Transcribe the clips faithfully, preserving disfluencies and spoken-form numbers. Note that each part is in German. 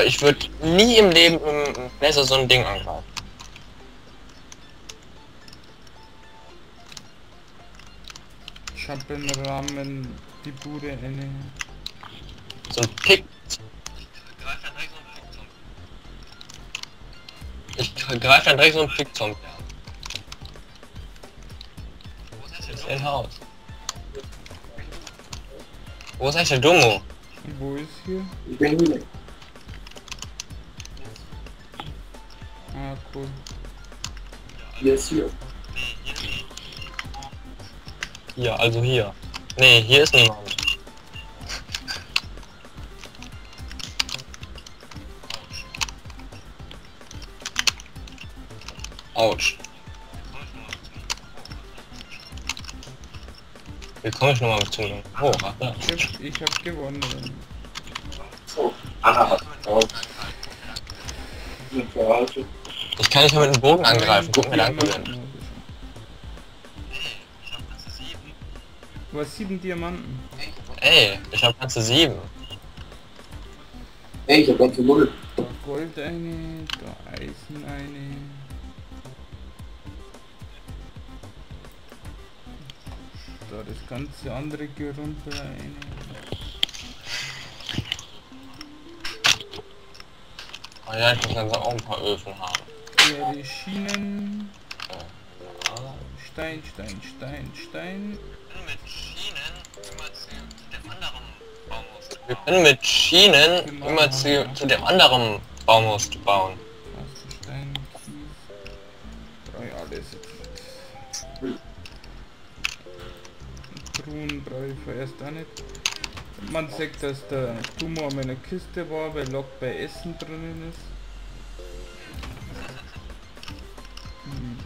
aber ich würde nie im Leben besser so ein Ding angreifen. Ich hab im Rahmen die Bude inne. So ein Pick. Ich greife dann direkt so einen Pickzong. Wo ist ein Haus? Wo ist eigentlich der Dummo? Wo ist hier? Ich bin hier. Ah, cool. Hier ist hier. Ja, also hier. Nee, hier ist niemand. Autsch. Jetzt komme ich nochmal zu. Oh, Ratte. Ich hab, ich hab gewonnen. Oh, ah, oh. Ich kann nicht mehr mit dem Bogen angreifen. Guck mir lang an. Du hast sieben Diamanten. Ey, ich hab ganze sieben. Ey, ich hab ganze null. Da Gold eine, da Eisen eine. Da das ganze andere geht runter eine. Ah ja, ich muss dann auch ein paar Öfen haben. Ja, die Schienen. Stein, Stein, Stein, Stein. Wir können mit Schienen genau, immer zu, ja. zu dem anderen Baumhaus bauen. Truhen brauche ich vorerst auch nicht. Man sagt, dass der Tumor an meiner Kiste war, weil Lok bei Essen drinnen ist. Hm.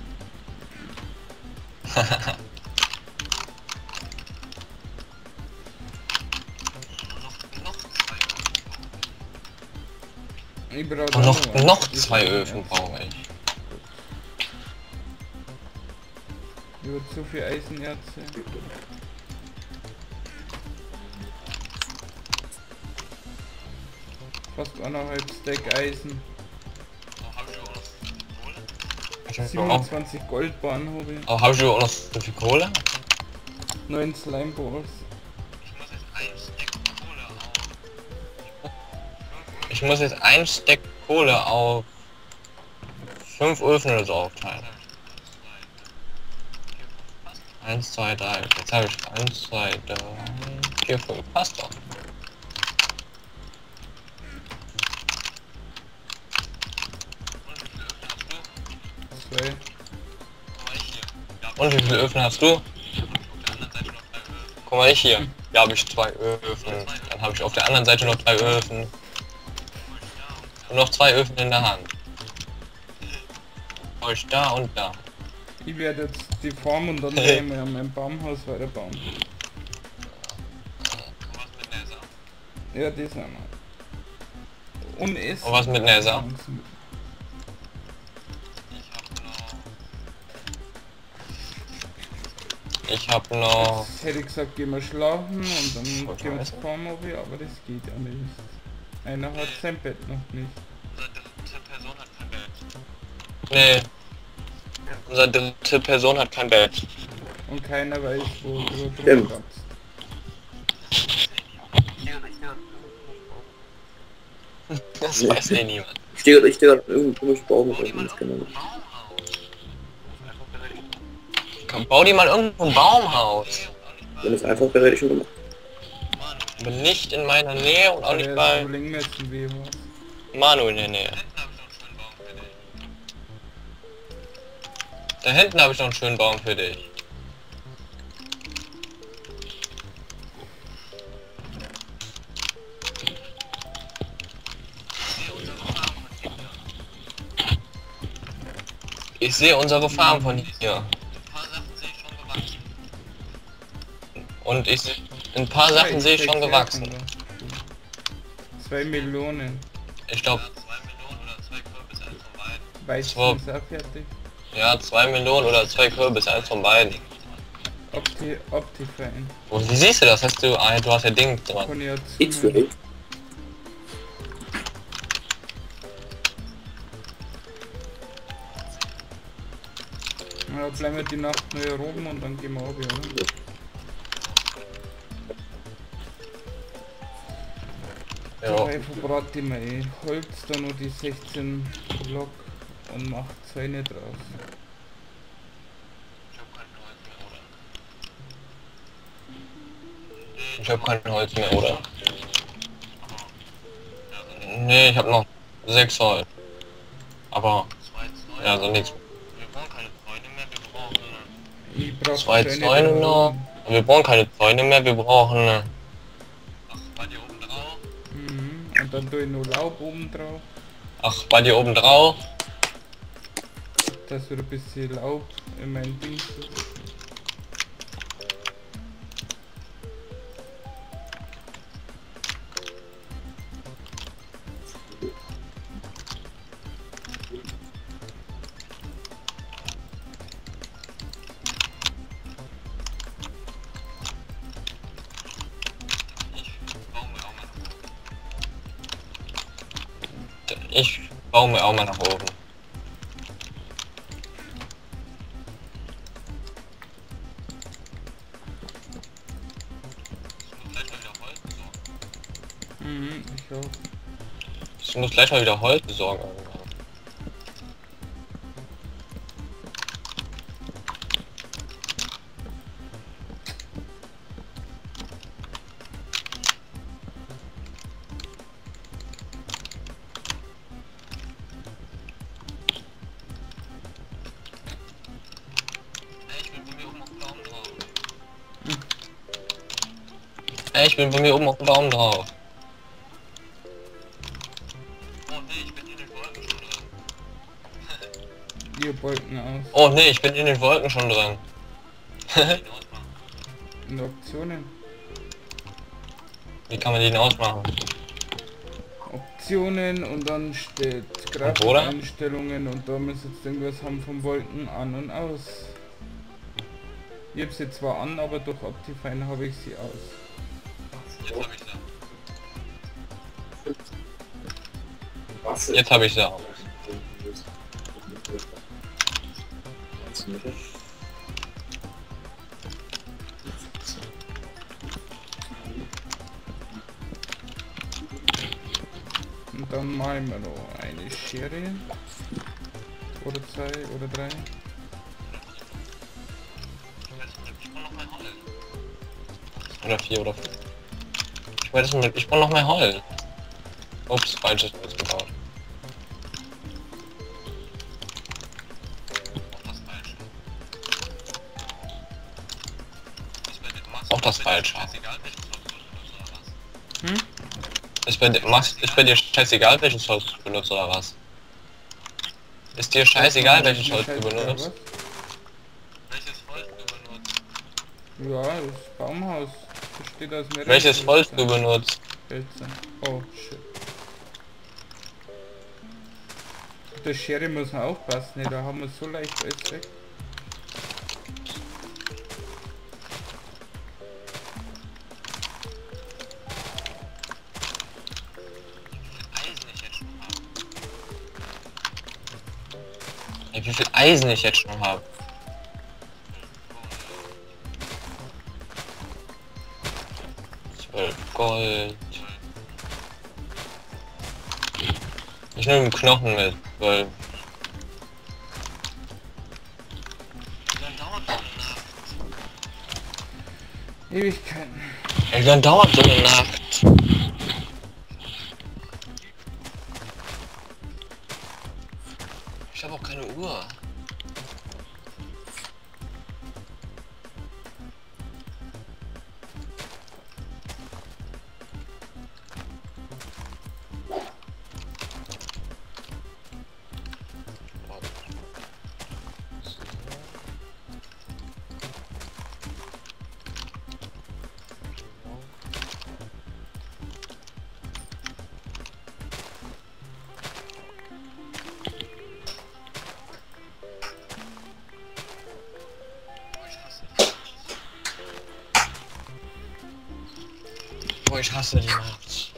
Ich brauche noch, noch zwei Öfen brauche ich. Ich habe zu viel Eisenerze. Fast anderthalb Stack Eisen. siebenundzwanzig Goldbahn habe ich. Aber habe ich auch noch so viel Kohle? neun Slimeballs. Ich muss jetzt ein Stack Kohle auf fünf Öfen oder so aufteilen. eins, zwei, drei. Jetzt habe ich eins, zwei, drei, vier, fünf. Passt doch. Okay. Und wie viele Öfen hast du? Guck mal, ich hier. Ja, habe ich zwei Öfen. Dann habe ich auf der anderen Seite noch drei Öfen. Und noch zwei Öfen in der Hand. Euch da und da. Ich werde jetzt die Form und dann werden wir mein Baumhaus weiter bauen. Ja, das einmal. Und Essen. Und was mit Nesa? Ich hab noch... Jetzt hätte ich gesagt, gehen wir schlafen und dann gehen wir ins Baum auf, aber das geht ja nicht. Einer hat sein Bett noch nicht. Unsere dritte Person hat kein Bett. Nee. Unsere dritte Person hat kein Bett. Und keiner weiß, wo du drin kommst. Das weiß eh niemand. Ich stehe gerade an irgendeinem komischen Baum auf. Komm, bau dir mal irgendwo ein Baumhaus. Wenn es einfach wäre, hätte ich schon gemacht. Bin nicht in meiner Nähe und auch nicht bei Manu in der Nähe. Da hinten habe ich noch einen schönen Baum für dich. Ich sehe unsere Farm von hier. Und ich sehe... Ein paar Sachen sehe ich schon gewachsen. Zwei Melonen. Ich glaube. Weißt du, ist er fertig? Ja, zwei Melonen oder zwei Kürbis, eins von beiden. Opti, Opti-Fan. Oh, wie siehst du das? Hast du, du hast ja Ding dran. X für X. Ja, bleiben wir die Nacht nur hier oben und dann gehen wir ab, oder? Ja. Da verbrate ich mir eh Holz, da nur die sechzehn Block und macht Zäune draus. Ich hab kein Holz mehr, oder? Nee, ich hab noch sechs Holz. Aber, ja, so nichts. Wir brauchen keine Zäune mehr, wir brauchen... Ich brauch zwei Zäune noch. Wir brauchen keine Zäune mehr, wir brauchen... Ach, bei dir oben drauf. Mhm, und dann tue ich nur Laub oben drauf. Ach, bei dir oben drauf. Das wird ein bisschen Laub in mein Ding. Ich baue mir auch mal nach oben. Mhm, ich auch. Ich muss gleich mal wieder Holz besorgen. Ich bin bei mir oben auf dem Baum drauf. Oh ne, ich bin in den Wolken schon drin. Ihr Wolken aus. Oh ne, ich bin in den Wolken schon drin. In Optionen. Wie kann man den ausmachen? Optionen und dann steht Grafikeinstellungen und da müsst ihr jetzt irgendwas haben vom Wolken an und aus. Ich hab sie zwar an, aber durch Optifine habe ich sie aus. Jetzt hab ich sie. Jetzt hab ich sie. Und dann malen wir noch eine Schere. Oder zwei oder drei. Oder vier oder fünf. Ich brauche noch mehr Holz. Ups, falsches Holz gebaut. Auch das falsche. Hm? Ist bei dir, machst, ist bei dir scheißegal welches Holz du benutzt oder was? Ist dir scheißegal welches Holz du benutzt? Welches Holz du benutzt? Ja, das Baumhaus. Steht das mehr welches Holz du benutzt? Hölzer. Oh shit. Die Schere muss man aufpassen, ne? Da haben wir so leicht alles weg. Ey, wie viel Eisen ich jetzt schon habe. Gold. Ich nehme Knochen mit, weil... Ewigkeiten. Ey, dann dauert so eine Nacht. Ich habe auch keine Uhr. Ich hasse die Nacht.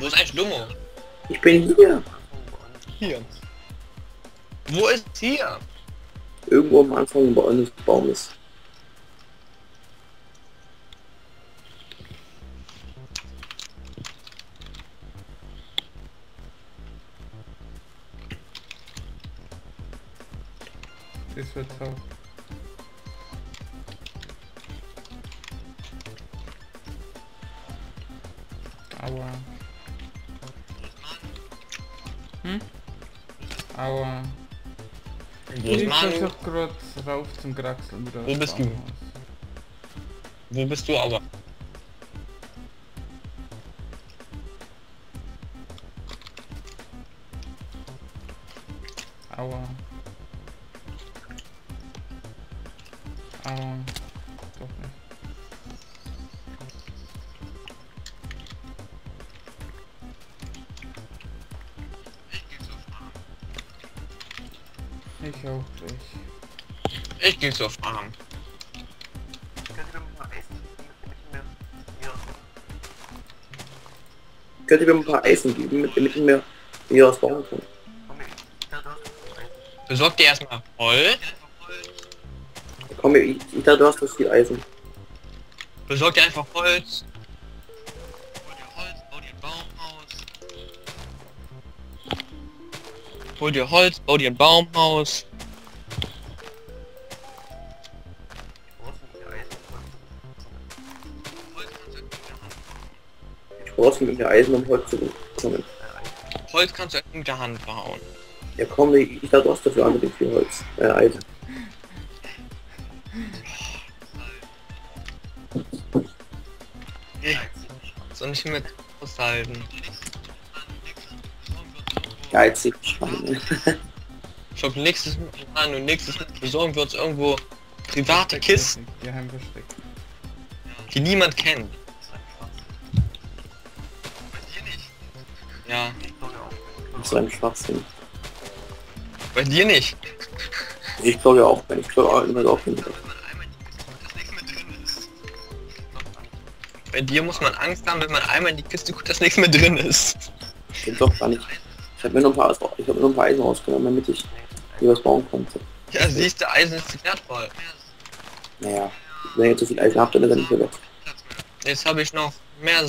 Wo ist eigentlich Dummo? Ich bin hier. Hier. Wo ist hier? Irgendwo am Anfang bei eines Baumes. Das wird so. Aua. Hm? Aua. Wo ich versuch grad rauf zum Kraxeln wieder. Wo bist du? Wo bist du, Aua? Aua. Aua. Doch nicht. Ich auch nicht. Ich geh's auf Arm. Könnt ihr mir ein paar Eisen geben, damit ich mir hier was bauen kann? Besorg dir erstmal Holz. Komm, ich dachte, du hast das viel Eisen. Besorg dir einfach Holz. Hol dir Holz, bau dir einen Baumhaus. Hol dir Holz, bau dir ein Baumhaus. Ich brauch's mit der Eisen, um Holz zu bekommen. Holz kannst du mit der Hand bauen. Ja komm, ich dachte, du hast dafür unbedingt viel Holz. Äh, Eisen. So nicht mit aushalten. Geizig. Ich hab nächstes Mal und nächstes Mal besorgen wir uns irgendwo private Kisten, die niemand kennt. Ja. So ein Schwachsinn. Bei dir nicht. Ich glaube ja auch, wenn ich glaube auch immer drauf bin. Bei dir muss man Angst haben, wenn man einmal in die Kiste guckt, dass nichts mehr drin ist. Stimmt doch gar nicht. Ich hab mir noch ein paar, ich hab mir noch ein paar Eisen rausgenommen, damit ich hier was bauen konnte. Ja, siehst du, Eisen ist wertvoll. Naja, wenn ihr jetzt so viel Eisen habt, dann ist er nicht mehr weg. Jetzt habe ich noch mehr,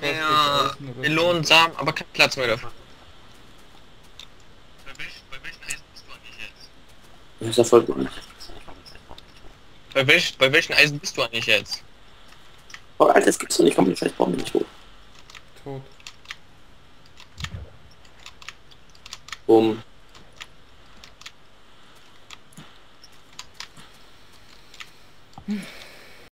mehr Melonen, Samen, aber kein Platz mehr dafür. Das ist voll gut. Bei, welch, bei welchen Eisen bist du eigentlich jetzt? Oh, Alter, das gibt's doch nicht, komm, den scheiß Baum bin ich tot. Tot. Um. Hm.